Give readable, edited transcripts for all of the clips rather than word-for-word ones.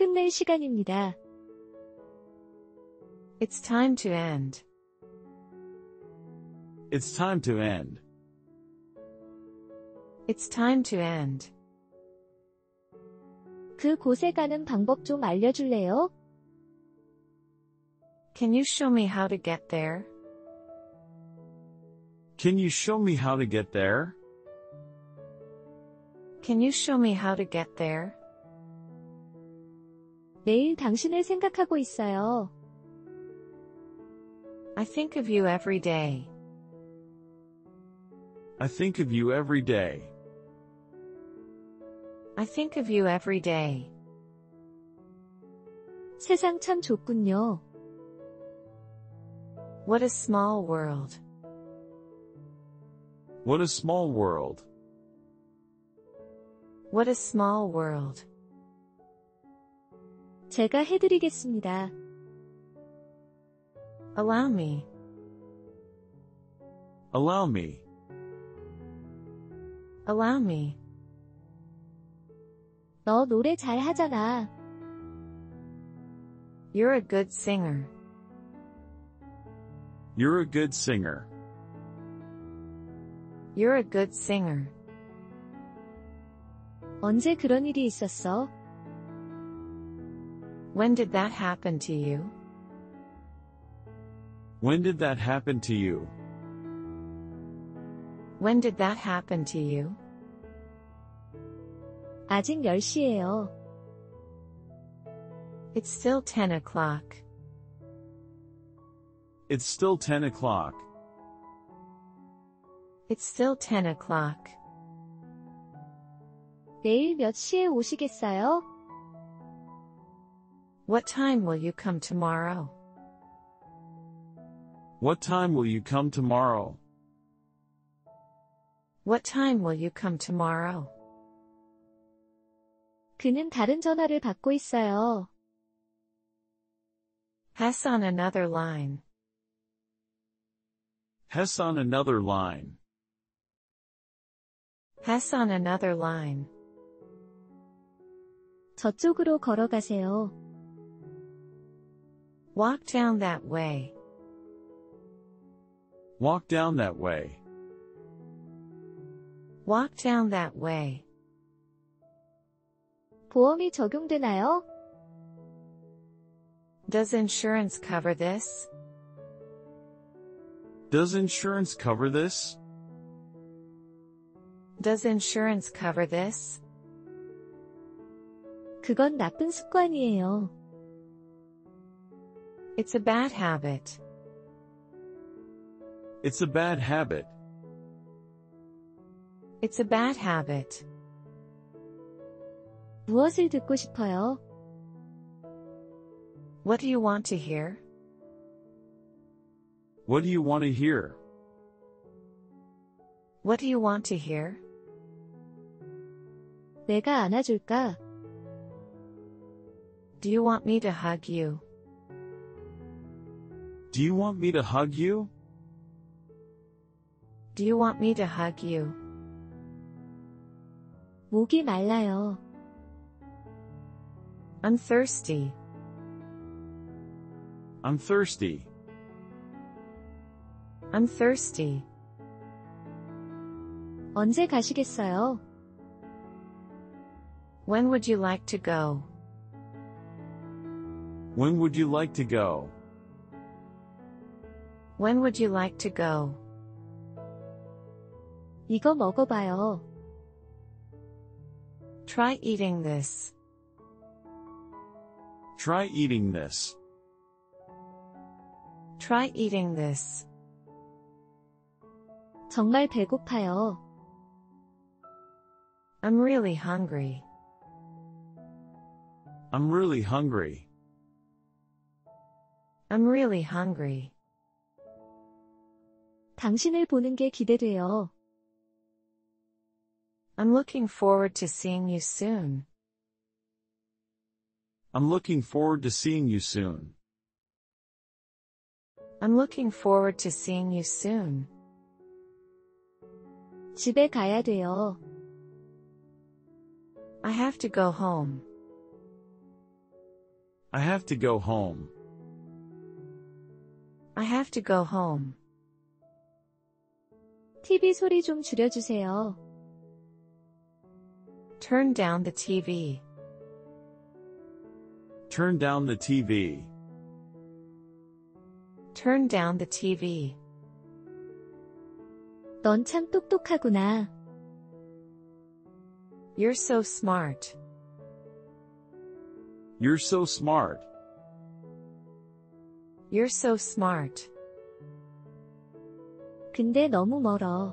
끝낼 시간입니다. It's time to end. It's time to end. It's time to end. 그 곳에 가는 방법 좀 알려줄래요? Can you show me how to get there? Can you show me how to get there? Can you show me how to get there? 매일 당신을 생각하고 있어요. I think of you every day. I think of you every day. I think of you every day. 세상 참 좁군요. What a small world. What a small world. What a small world. 제가 해드리겠습니다. Allow me. Allow me. Allow me. 너 노래 잘 하잖아. You're a good singer. You're a good singer. You're a good singer. 언제 그런 일이 있었어? When did that happen to you? When did that happen to you? When did that happen to you? 아직 10시예요. It's still 10 o'clock. It's still 10 o'clock. It's still 10 o'clock. 내일 몇 시에 오시겠어요? What time will you come tomorrow? What time will you come tomorrow? What time will you come tomorrow? 그는 다른 전화를 받고 있어요. Hess on another line. Hess on another line. Hess on another line. 저쪽으로 걸어가세요. Walk down that way. Walk down that way. Walk down that way. 보험이 적용되나요? Does insurance cover this? Does insurance cover this? Does insurance cover this? 그건 나쁜 습관이에요. It's a bad habit. It's a bad habit. It's a bad habit. 무엇을 듣고 싶어요? What do you want to hear? What do you want to hear? What do you want to hear? 내가 안아줄까? Do you want me to hug you? Do you want me to hug you? Do you want me to hug you? 목이 말라요. I'm thirsty. I'm thirsty. I'm thirsty. 언제 가시겠어요? When would you like to go? When would you like to go? When would you like to go? 이거 먹어봐요. Try eating this. Try eating this. Try eating this. 정말 배고파요. I'm really hungry. I'm really hungry. I'm really hungry. 당신을 보는 게 기대돼요. I'm looking forward to seeing you soon. I'm looking forward to seeing you soon. I'm looking forward to seeing you soon. 집에 가야 돼요. I have to go home. I have to go home. I have to go home. TV 소리 좀 줄여주세요. Turn down the TV. Turn down the TV. Turn down the TV. 넌 참 똑똑하구나. You're so smart. You're so smart. You're so smart. 근데 너무 멀어.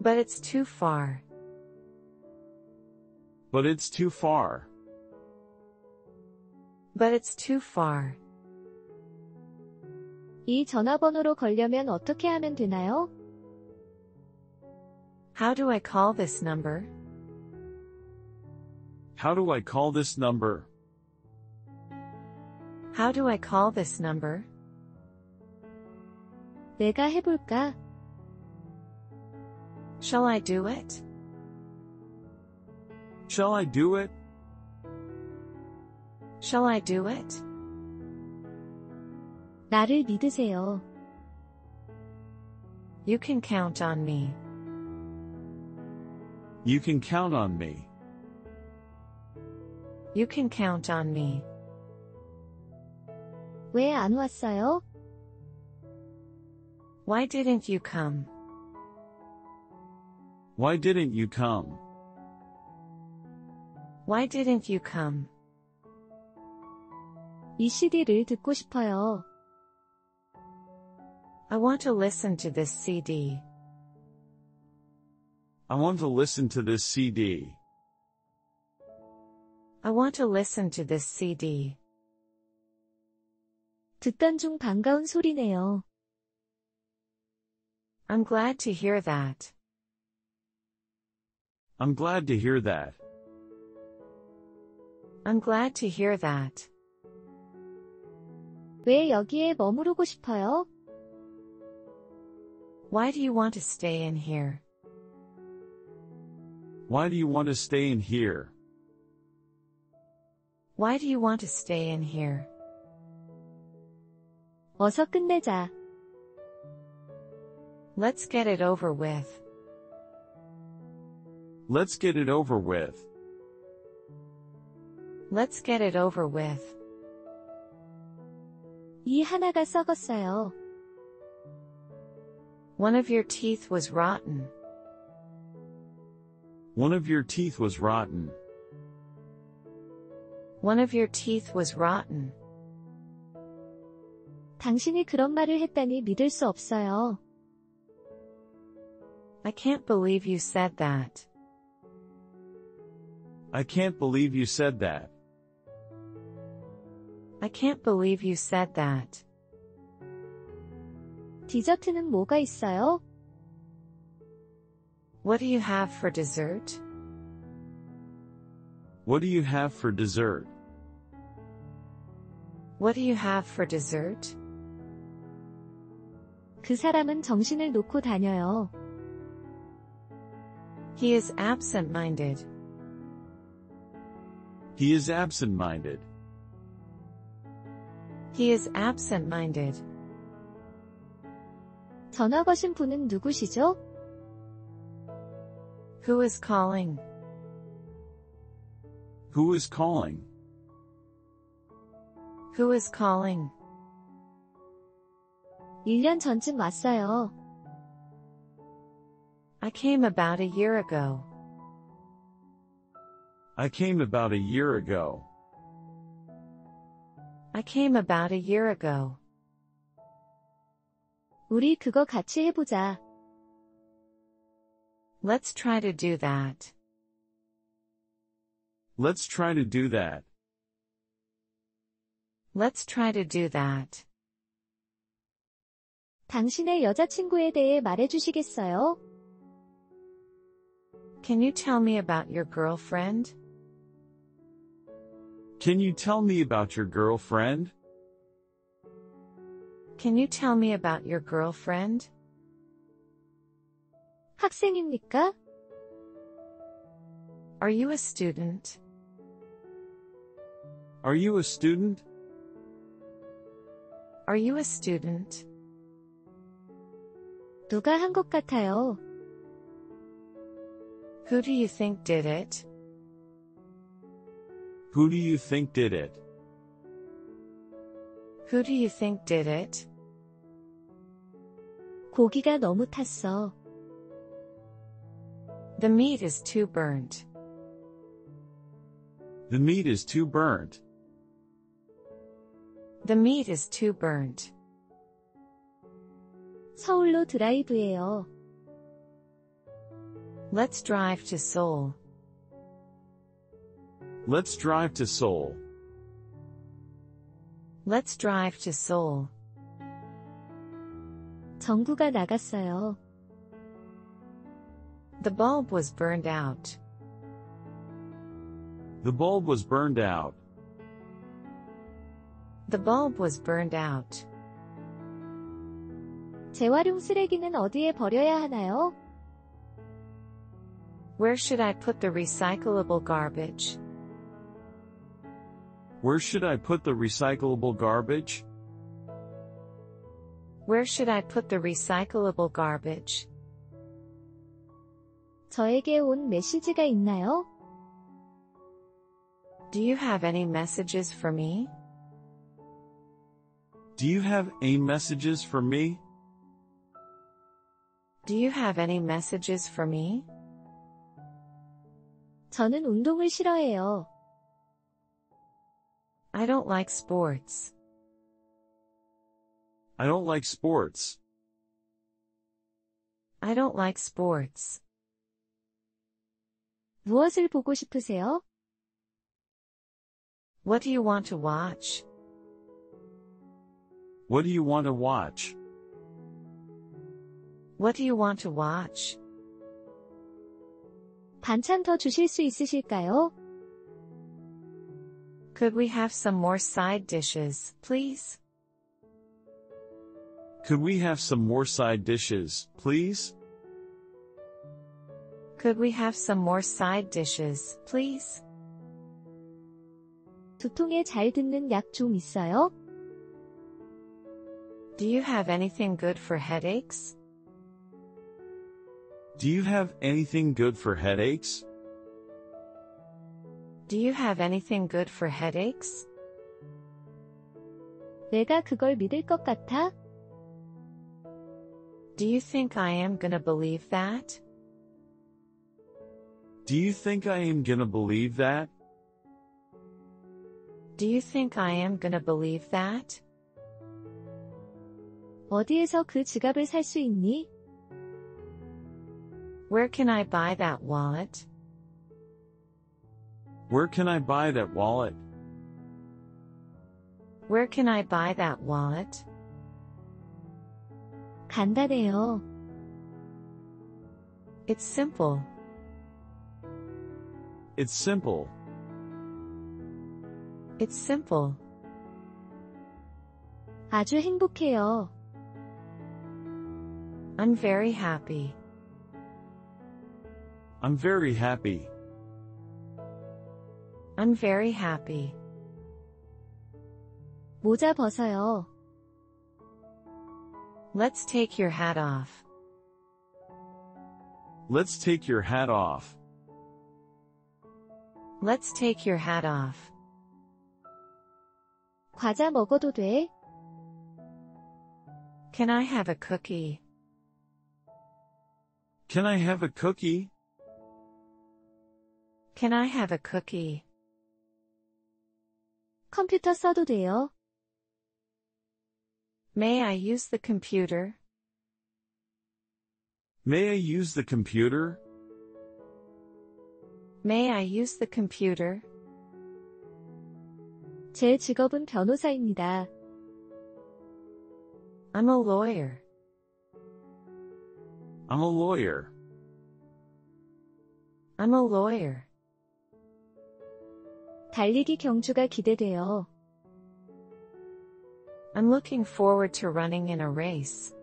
But it's too far. But it's too far. But it's too far. 이 전화번호로 걸려면 어떻게 하면 되나요? How do I call this number? How do I call this number? How do I call this number? 내가 해볼까? Shall I do it? Shall I do it? Shall I do it? 나를 믿으세요. You can count on me. You can count on me. You can count on me. 왜 안 왔어요? Why didn't you come? Why didn't you come? Why didn't you come? 이 CD를 듣고 싶어요. I want to listen to this CD. I want to listen to this CD. I want to listen to this CD. 듣던 중 반가운 소리네요. I'm glad to hear that. I'm glad to hear that. I'm glad to hear that. 왜 여기에 머무르고 싶어요? Why do you want to stay in here? Why do you want to stay in here? Why do you want to stay in here? 어서 끝내자. Let's get it over with. Let's get it over with. Let's get it over with. 이 하나가 썩었어요. One of your teeth was rotten. One of your teeth was rotten. One of your teeth was rotten. 당신이 그런 말을 했다니 믿을 수 없어요. I can't believe you said that. I can't believe you said that. I can't believe you said that. 디저트는 뭐가 있어요? What do you have for dessert? What do you have for dessert? What do you have for dessert? 그 사람은 정신을 놓고 다녀요. He is absent-minded. He is absent-minded. He is absent-minded. 전화 거신 분은 누구시죠? Who is calling? Who is calling? Who is calling? 1년 전쯤 왔어요. I came about a year ago. I came about a year ago. I came about a year ago. 우리 그거 같이 해보자. Let's try to do that. Let's try to do that. Let's try to do that. 당신의 여자친구에 대해 말해주시겠어요? Can you tell me about your girlfriend? Can you tell me about your girlfriend? Can you tell me about your girlfriend? 학생입니까? Are you a student? Are you a student? Are you a student? 누가 한 것 같아요? Who do you think did it? Who do you think did it? Who do you think did it? 고기가 너무 탔어. The meat is too burnt. The meat is too burnt. The meat is too burnt. 서울로 드라이브해요. Let's drive to Seoul. Let's drive to Seoul. Let's drive to Seoul. 전구가 나갔어요. The bulb was burned out. The bulb was burned out. The bulb was burned out. 재활용 쓰레기는 어디에 버려야 하나요? Where should I put the recyclable garbage? Where should I put the recyclable garbage? Where should I put the recyclable garbage? 저에게 온 메시지가 있나요? Do you have any messages for me? Do you have any messages for me? Do you have any messages for me? 저는 운동을 싫어해요. I don't like sports. I don't like sports. I don't like sports. 무엇을 보고 싶으세요? What do you want to watch? What do you want to watch? What do you want to watch? 반찬 더 주실 수 있으실까요? Could we have some more side dishes, please? Could we have some more side dishes, please? Could we have some more side dishes, please? 두통에 잘 듣는 약 좀 있어요? Do you have anything good for headaches? Do you have anything good for headaches? Do you have anything good for headaches? 내가 그걸 믿을 것 같아? Do you think I am gonna believe that? Do you think I am gonna believe that? Do you think I am gonna believe that? 어디에서 그 지갑을 살 수 있니? Where can I buy that wallet? Where can I buy that wallet? Where can I buy that wallet? 간단해요. It's simple. It's simple. It's simple. 아주 행복해요. I'm very happy. I'm very happy. I'm very happy. 모자 벗어요. Let's take your hat off. Let's take your hat off. Let's take your hat off. 과자 먹어도 돼? Can I have a cookie? Can I have a cookie? Can I have a cookie? 컴퓨터 써도 돼요? May I use the computer? May I use the computer? May I use the computer? 제 직업은 변호사입니다. I'm a lawyer. I'm a lawyer. I'm a lawyer. 달리기 경주가 기대돼요. I'm looking forward to running in a race.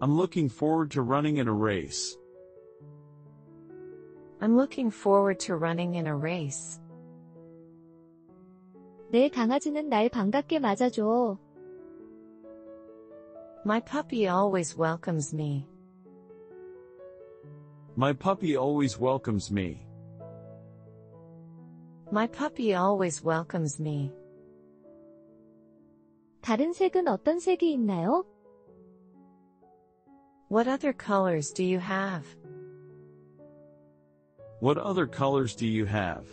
I'm looking forward to running in a race. I'm looking forward to running in a race. 내 강아지는 날 반갑게 맞아줘. My puppy always welcomes me. My puppy always welcomes me. My puppy always welcomes me. 다른 색은 어떤 색이 있나요? What other colors do you have? What other colors do you have?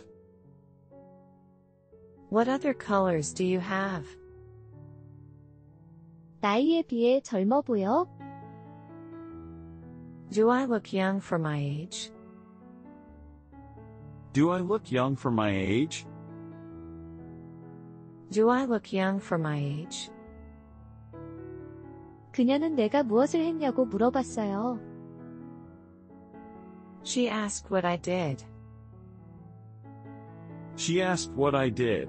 What other colors do you have? 나이에 비해 젊어 보여? Do I look young for my age? Do I look young for my age? Do I look young for my age? 그녀는 내가 무엇을 했냐고 물어봤어요. She asked what I did. She asked what I did.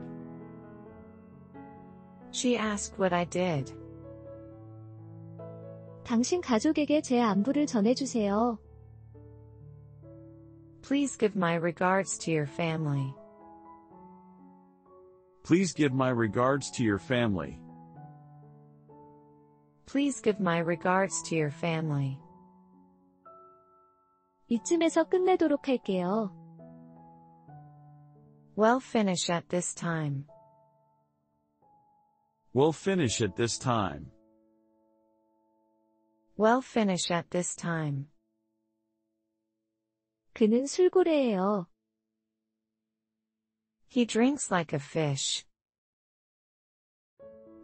She asked what I did. 당신 가족에게 제 안부를 전해주세요. Please give my regards to your family. Please give my regards to your family. Please give my regards to your family. 이쯤에서 끝내도록 할게요. We'll finish at this time. We'll finish at this time. We'll finish at this time. 그는 술고래예요. He drinks like a fish.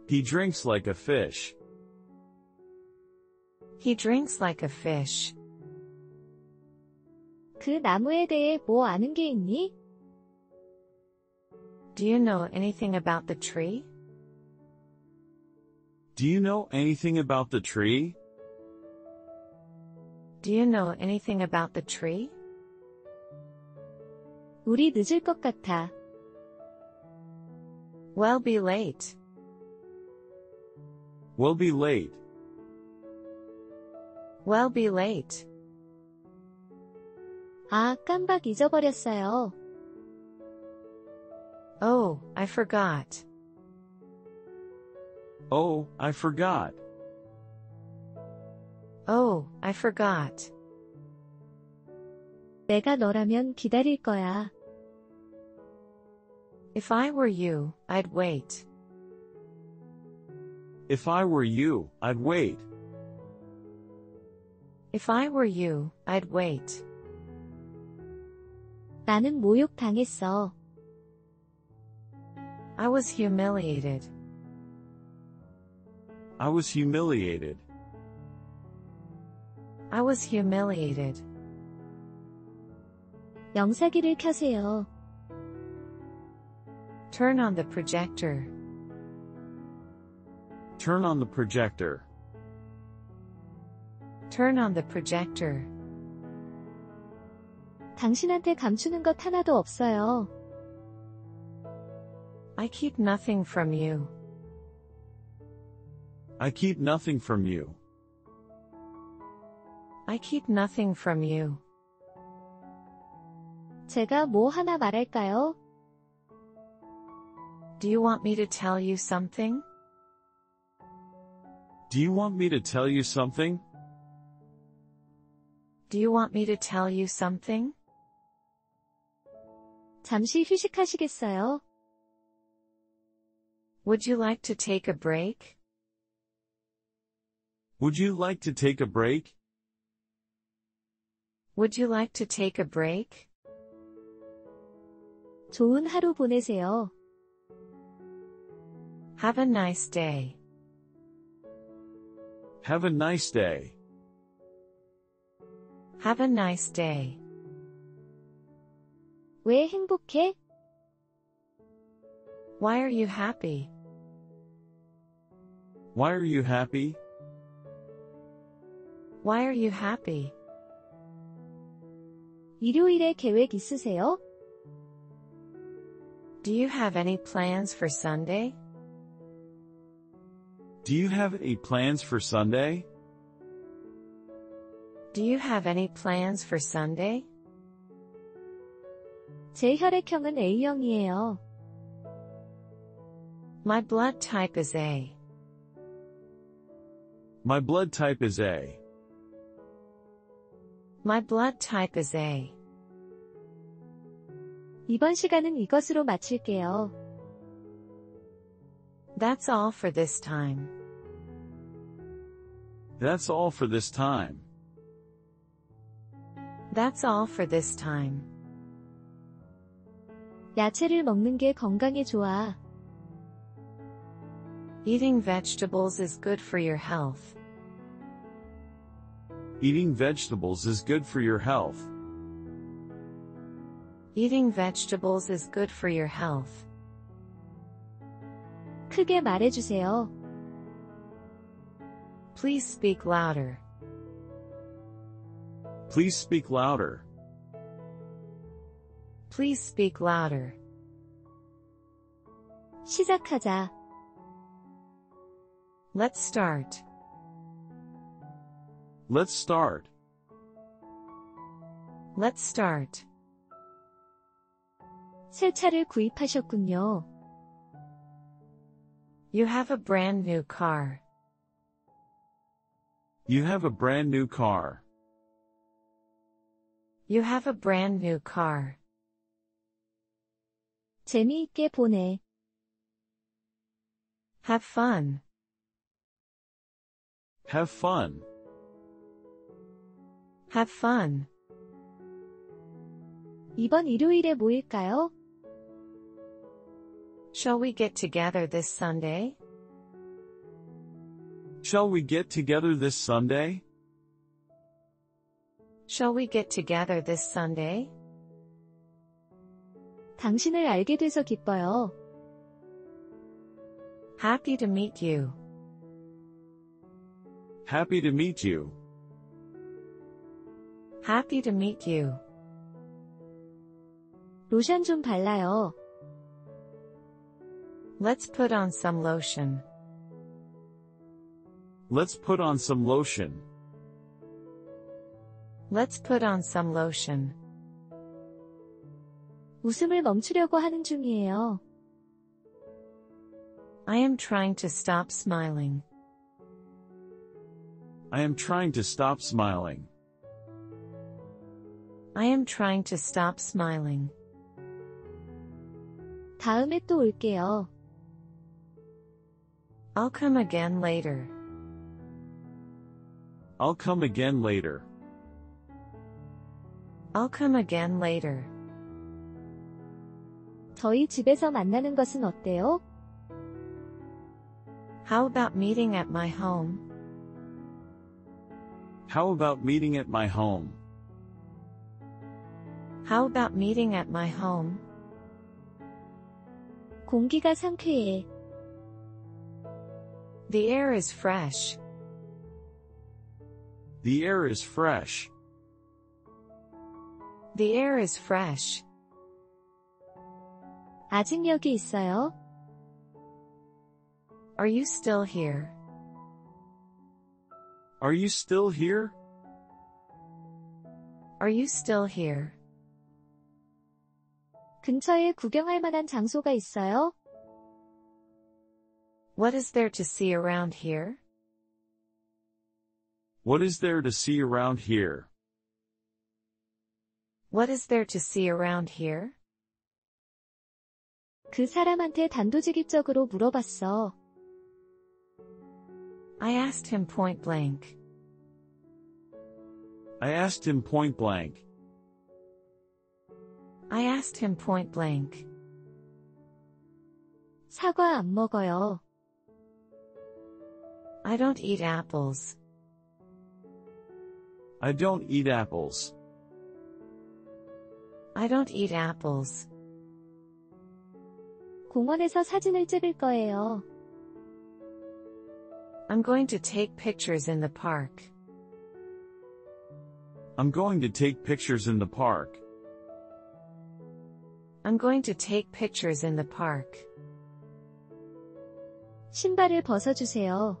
He drinks like a fish. He drinks like a fish. 그 나무에 대해 뭐 아는 게 있니? Do you know anything about the tree? Do you know anything about the tree? Do you know anything about the tree? 우리 늦을 것 같아. We'll be late. We'll be late. We'll be late. 아, 깜빡 잊어버렸어요. Oh, I forgot. Oh, I forgot. Oh, I forgot. 내가 너라면 기다릴 거야. If I were you, I'd wait. If I were you, I'd wait. If I were you, I'd wait. 나는 모욕당했어. I was humiliated. I was humiliated. I was humiliated. 영사기를 켜세요. Turn on the projector. Turn on the projector. Turn on the projector. 당신한테 감추는 것 하나도 없어요. I keep nothing from you. I keep nothing from you. I keep nothing from you. 제가 뭐 하나 말할까요? Do you want me to tell you something? Do you want me to tell you something? Do you want me to tell you something? 잠시 휴식하시겠어요? Would you like to take a break? Would you like to take a break? Would you like to take a break? 좋은 하루 보내세요. Have a nice day. Have a nice day. Have a nice day. 왜 행복해? Why are you happy? Why are you happy? Why are you happy? 일요일에 계획 있으세요? Do you have any plans for Sunday? Do you have any plans for Sunday? Do you have any plans for Sunday? 제 혈액형은 A형이에요. My blood type is A. My blood type is A. My blood type is A. 이번 시간은 이것으로 마칠게요. That's all for this time. That's all for this time. That's all for this time. 야채를 먹는 게 건강에 좋아. Eating vegetables is good for your health. Eating vegetables is good for your health. Eating vegetables is good for your health. 크게 말해주세요. Please speak louder. Please speak louder. Please speak louder. 시작하자. Let's start. Let's start. Let's start. 새 차를 구입하셨군요. You have a brand new car. You have a brand new car. You have a brand new car. 재미있게 보내. Have fun. Have fun. Have fun. 이번 일요일에 모일까요? Shall we get together this Sunday? Shall we get together this Sunday? Shall we get together this Sunday? 당신을 알게 돼서 기뻐요. Happy to meet you. Happy to meet you. Happy to meet you. 로션 좀 발라요. Let's put on some lotion. Let's put on some lotion. Let's put on some lotion. 웃음을 멈추려고 하는 중이에요. I am trying to stop smiling. I am trying to stop smiling. I am trying to stop smiling. 다음에 또 올게요. I'll come again later. I'll come again later. I'll come again later. 저희 집에서 만나는 것은 어때요? How about meeting at my home? How about meeting at my home? How about meeting at my home? 공기가 상쾌해. The air is fresh. The air is fresh. The air is fresh. 아직 여기 있어요? Are you still here? Are you still here? Are you still here? 근처에 구경할 만한 장소가 있어요? What is there to see around here? What is there to see around here? What is there to see around here? 그 사람한테 단도직입적으로 물어봤어. I asked him point blank. I asked him point blank. I asked him point blank. 사과 안 먹어요. I don't eat apples. I don't eat apples. I don't eat apples. 공원에서 사진을 찍을 거예요. I'm going to take pictures in the park. I'm going to take pictures in the park. I'm going to take pictures in the park. 신발을 벗어주세요.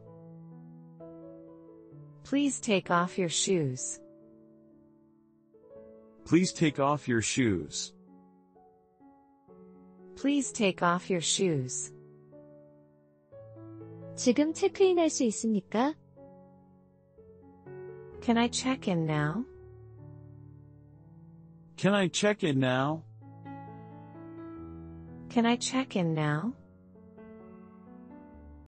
Please take off your shoes. Please take off your shoes. Please take off your shoes. 지금 체크인할 수 있습니까? Can I check in now? Can I check in now? Can I check in now?